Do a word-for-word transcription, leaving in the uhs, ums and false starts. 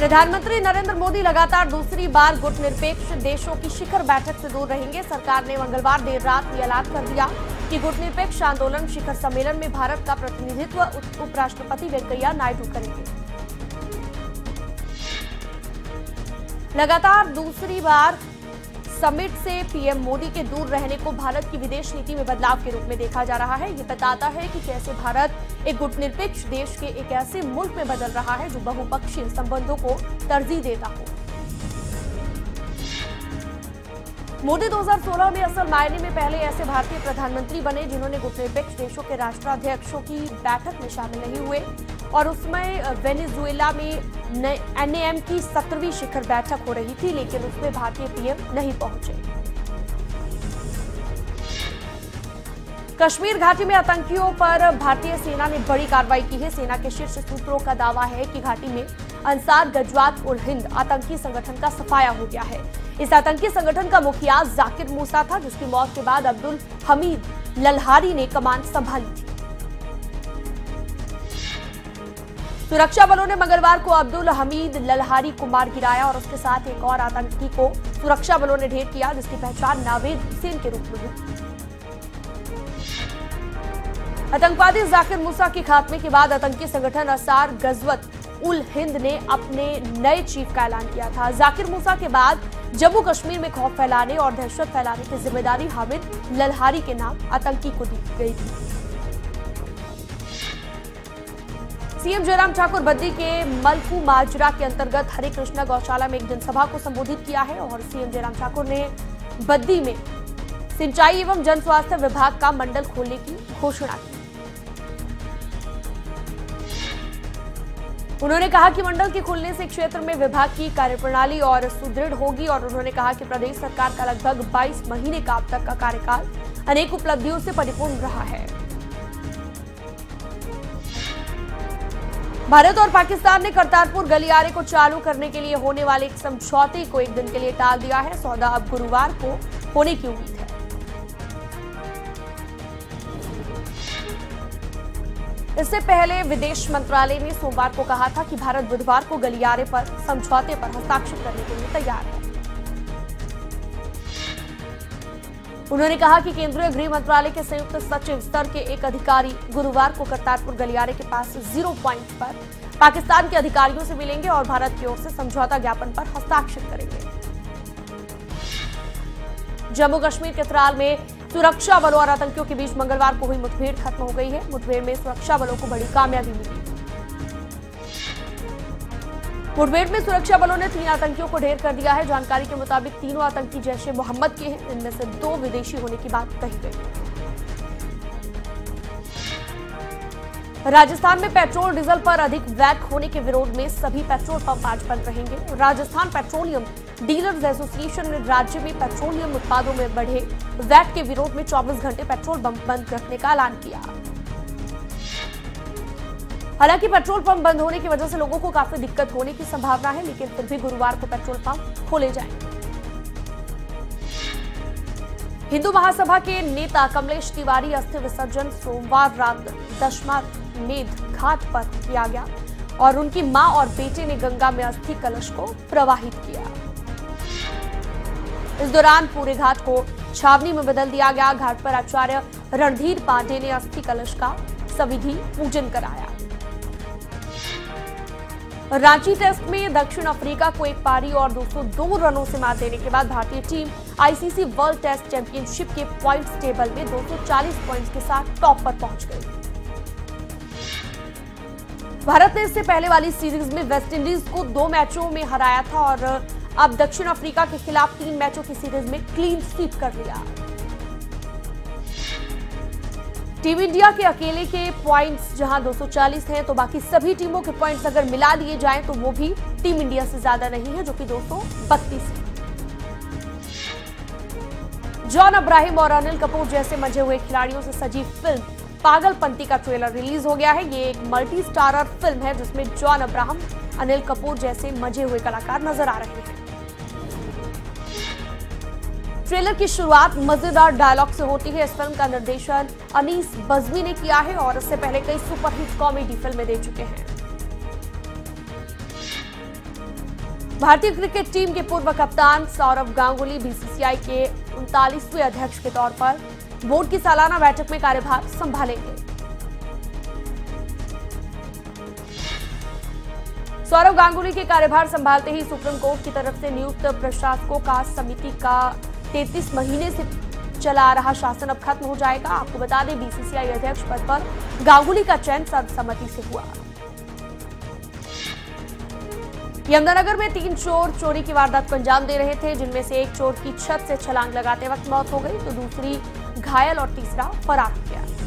प्रधानमंत्री नरेंद्र मोदी लगातार दूसरी बार गुट निरपेक्ष देशों की शिखर बैठक से दूर रहेंगे। सरकार ने मंगलवार देर रात ये ऐलान कर दिया कि गुट निरपेक्ष आंदोलन शिखर सम्मेलन में भारत का प्रतिनिधित्व उपराष्ट्रपति वेंकैया नायडू करेंगे। लगातार दूसरी बार समिट से पीएम मोदी के दूर रहने को भारत की विदेश नीति में बदलाव के रूप में देखा जा रहा है। ये बताता है कि कैसे भारत एक गुटनिरपेक्ष देश के एक ऐसे मुल्क में बदल रहा है जो बहुपक्षीय संबंधों को तरजीह देता हो। मोदी दो हज़ार सोलह में असल मायने में पहले ऐसे भारतीय प्रधानमंत्री बने जिन्होंने गुटनिरपेक्ष देशों के राष्ट्राध्यक्षों की बैठक में शामिल नहीं हुए और उसमें वेनेजुएला में एन ए एम की सत्रहवीं शिखर बैठक हो रही थी, लेकिन उसमें भारतीय पीएम नहीं पहुंचे। कश्मीर घाटी में आतंकियों पर भारतीय सेना ने बड़ी कार्रवाई की है। सेना के शीर्ष सूत्रों का दावा है कि घाटी में अंसार गजवात उल हिंद आतंकी संगठन का सफाया हो गया है। इस आतंकी संगठन का मुखिया जाकिर मूसा था, जिसकी मौत के बाद अब्दुल हमीद लल्हारी ने कमान संभाली थी। सुरक्षा बलों ने मंगलवार को अब्दुल हमीद लल्हारी को मार गिराया और उसके साथ एक और आतंकी को सुरक्षा बलों ने ढेर किया, जिसकी पहचान नावेद सेन के रूप में हुई। आतंकवादी जाकिर मूसा के खात्मे के बाद आतंकी संगठन अंसार गजवात उल हिंद ने अपने नए चीफ का ऐलान किया था। जाकिर मूसा के बाद जम्मू कश्मीर में खौफ फैलाने और दहशत फैलाने की जिम्मेदारी हामिद लल्हारी के नाम आतंकी को दी गई थी। सीएम जयराम ठाकुर बद्दी के मलकू माजरा के अंतर्गत हरिकृष्णा गौशाला में एक जनसभा को संबोधित किया है और सीएम जयराम ठाकुर ने बद्दी में सिंचाई एवं जन स्वास्थ्य विभाग का मंडल खोलने की घोषणा की। उन्होंने कहा कि मंडल के खुलने से क्षेत्र में विभाग की कार्यप्रणाली और सुदृढ़ होगी और उन्होंने कहा कि प्रदेश सरकार का लगभग बाईस महीने का अब तक का कार्यकाल अनेक उपलब्धियों से परिपूर्ण रहा है। भारत और पाकिस्तान ने करतारपुर गलियारे को चालू करने के लिए होने वाले एक समझौते को एक दिन के लिए टाल दिया है। सौदा अब गुरुवार को होने की उम्मीद है। इससे पहले विदेश मंत्रालय ने सोमवार को कहा था कि भारत बुधवार को गलियारे पर समझौते पर हस्ताक्षर करने के लिए तैयार है। उन्होंने कहा कि केंद्रीय गृह मंत्रालय के संयुक्त सचिव स्तर के एक अधिकारी गुरुवार को करतारपुर गलियारे के पास जीरो पॉइंट पर पाकिस्तान के अधिकारियों से मिलेंगे और भारत की ओर से समझौता ज्ञापन पर हस्ताक्षर करेंगे। जम्मू कश्मीर के त्राल में सुरक्षा बलों और आतंकियों के बीच मंगलवार को हुई मुठभेड़ खत्म हो गई है। मुठभेड़ में सुरक्षा बलों को बड़ी कामयाबी मिली। मुठभेड़ में सुरक्षा बलों ने तीन आतंकियों को ढेर कर दिया है। जानकारी के मुताबिक तीनों आतंकी जैश ए मोहम्मद के हैं। इनमें से दो विदेशी होने की बात कही गई। राजस्थान में पेट्रोल डीजल पर अधिक वैट होने के विरोध में सभी पेट्रोल पंप आज बंद रहेंगे। राजस्थान पेट्रोलियम डीलर्स एसोसिएशन ने राज्य में पेट्रोलियम उत्पादों में बढ़े वैट के विरोध में चौबीस घंटे पेट्रोल पंप बंद रखने का ऐलान किया। हालांकि पेट्रोल पंप बंद होने की वजह से लोगों को काफी दिक्कत होने की संभावना है, लेकिन फिर भी गुरुवार को पेट्रोल पंप खोले जाएंगे। हिंदू महासभा के नेता कमलेश तिवारी अस्थि विसर्जन सोमवार रात दशमा मेंध घाट पर किया गया और उनकी मां और बेटे ने गंगा में अस्थि कलश को प्रवाहित किया। इस दौरान पूरे घाट को छावनी में बदल दिया गया। घाट पर आचार्य रणधीर पांडेय ने अस्थि कलश का सविधि पूजन कराया। रांची टेस्ट में दक्षिण अफ्रीका को एक पारी और दो सौ दो रनों से मात देने के बाद भारतीय team ICC world test championship के पॉइंट्स टेबल में दो सौ चालीस पॉइंट्स के साथ टॉप पर पहुंच गई। भारत ने इससे पहले वाली सीरीज में वेस्टइंडीज को दो मैचों में हराया था और अब दक्षिण अफ्रीका के खिलाफ तीन मैचों की सीरीज में क्लीन स्वीप कर लिया। टीम इंडिया के अकेले के पॉइंट्स जहां दो सौ चालीस हैं, तो बाकी सभी टीमों के पॉइंट्स अगर मिला लिए जाएं तो वो भी टीम इंडिया से ज्यादा नहीं है, जो कि दो सौ बत्तीस है। जॉन अब्राहम और अनिल कपूर जैसे मंझे हुए खिलाड़ियों से सजी फिल्म पागलपंती का ट्रेलर रिलीज हो गया है। ये एक मल्टी स्टारर फिल्म है जिसमें जॉन अब्राहम, अनिल कपूर जैसे मजे हुए कलाकार नजर आ रहे हैं। ट्रेलर की शुरुआत मजेदार डायलॉग से होती है। इस फिल्म का निर्देशन अनीस बज़मी ने किया है और इससे पहले कई सुपरहिट कॉमेडी फिल्में दे चुके हैं। भारतीय क्रिकेट टीम के पूर्व कप्तान सौरव गांगुली बीसीसीआई के उनतालीसवें अध्यक्ष के तौर पर बोर्ड की सालाना बैठक में कार्यभार संभालेंगे। सौरव गांगुली के कार्यभार संभालते ही सुप्रीम कोर्ट की तरफ से नियुक्त प्रशासकों का समिति का तैंतीस महीने से चला रहा शासन अब खत्म हो जाएगा। आपको बता दें, बीसीसीआई अध्यक्ष पद पर गांगुली का चयन सर्वसम्मति से हुआ। यमुनानगर में तीन चोर चोरी की वारदात को अंजाम दे रहे थे, जिनमें से एक चोर की छत से छलांग लगाते वक्त मौत हो गई तो दूसरी घायल और तीसरा फरार हो गया।